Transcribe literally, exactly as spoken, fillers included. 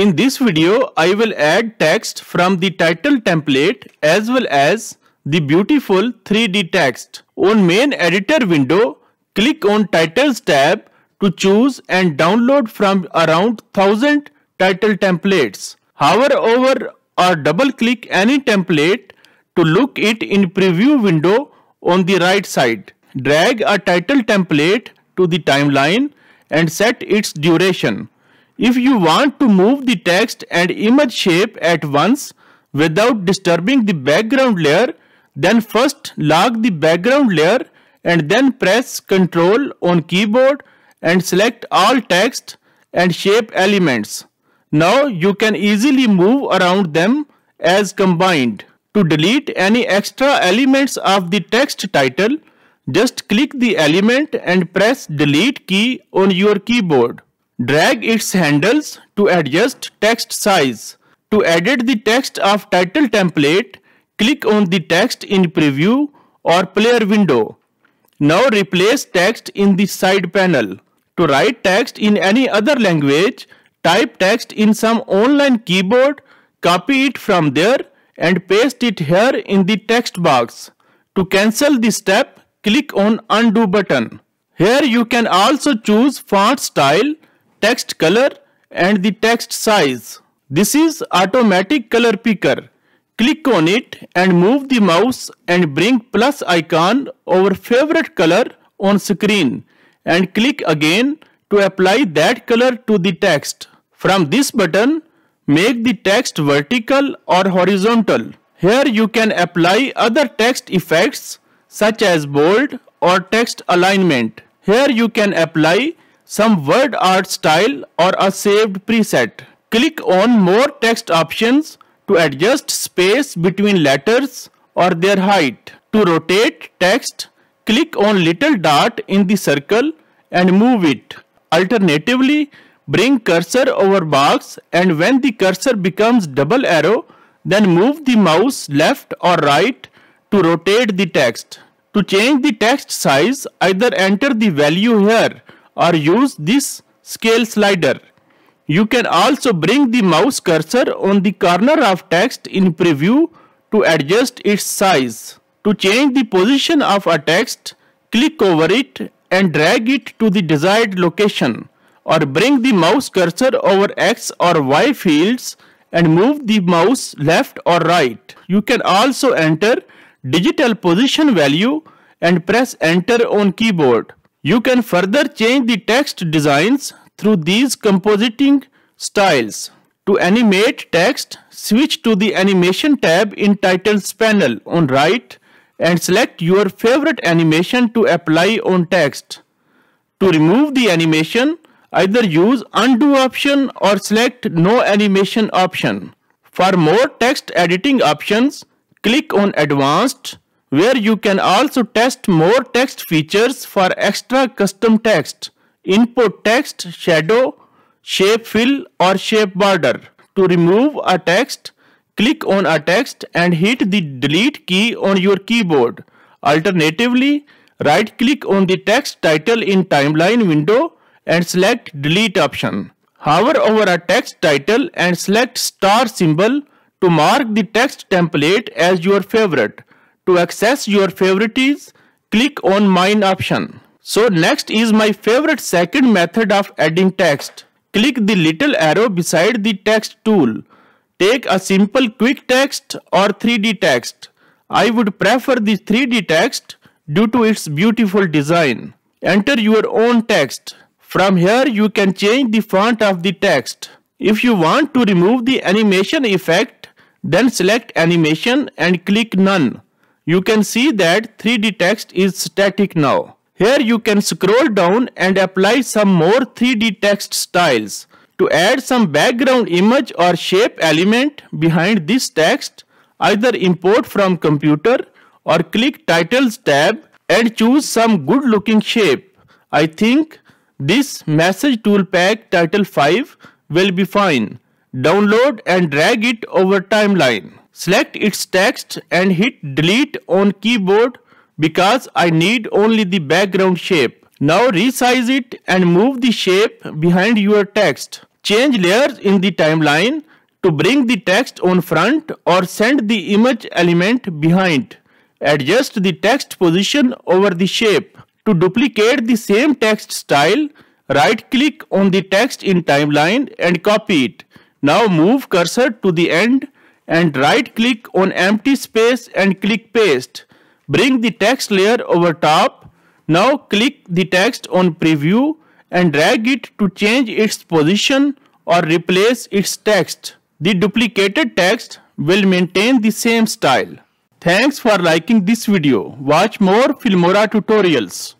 In this video, I will add text from the title template as well as the beautiful three D text. On main editor window, click on Titles tab to choose and download from around one thousand title templates. Hover over or double click any template to look it in preview window on the right side. Drag a title template to the timeline and set its duration. If you want to move the text and image shape at once without disturbing the background layer, then first lock the background layer and then press Ctrl on keyboard and select all text and shape elements. Now you can easily move around them as combined. To delete any extra elements of the text title, just click the element and press Delete key on your keyboard. Drag its handles to adjust text size. To edit the text of title template, click on the text in preview or player window. Now replace text in the side panel. To write text in any other language, type text in some online keyboard, copy it from there and paste it here in the text box. To cancel this step, click on Undo button. Here you can also choose font style, text color and the text size. This is automatic color picker. Click on it and move the mouse and bring plus icon over favorite color on screen and click again to apply that color to the text. From this button, make the text vertical or horizontal. Here you can apply other text effects such as bold or text alignment. Here you can apply some word art style or a saved preset. Click on more text options to adjust space between letters or their height. To rotate text, click on little dot in the circle and move it. Alternatively, bring cursor over box and when the cursor becomes double arrow, then move the mouse left or right to rotate the text. To change the text size, either enter the value here or use this scale slider. You can also bring the mouse cursor on the corner of text in preview to adjust its size. To change the position of a text, click over it and drag it to the desired location, or bring the mouse cursor over X or Y fields and move the mouse left or right. You can also enter digital position value and press enter on keyboard. You can further change the text designs through these compositing styles. To animate text, switch to the animation tab in titles panel on right and select your favorite animation to apply on text. To remove the animation, either use undo option or select no animation option. For more text editing options, click on advanced, where you can also test more text features for extra custom text, input text, shadow, shape fill or shape border. To remove a text, click on a text and hit the delete key on your keyboard. Alternatively, right click on the text title in timeline window and select delete option. Hover over a text title and select star symbol to mark the text template as your favorite. To access your favorites, click on mine option. So next is my favorite second method of adding text. Click the little arrow beside the text tool. Take a simple quick text or three D text. I would prefer the three D text due to its beautiful design. Enter your own text. From here you can change the font of the text. If you want to remove the animation effect, then select animation and click none. You can see that three D text is static now. Here you can scroll down and apply some more three D text styles. To add some background image or shape element behind this text, either import from computer or click Titles tab and choose some good looking shape. I think this message tool pack title five will be fine. Download and drag it over timeline. Select its text and hit delete on keyboard because I need only the background shape. Now resize it and move the shape behind your text. Change layers in the timeline to bring the text on front or send the image element behind. Adjust the text position over the shape. To duplicate the same text style, right-click on the text in timeline and copy it. Now move cursor to the end and right-click on empty space and click paste. Bring the text layer over top. Now click the text on preview and drag it to change its position or replace its text. The duplicated text will maintain the same style. Thanks for liking this video. Watch more Filmora tutorials.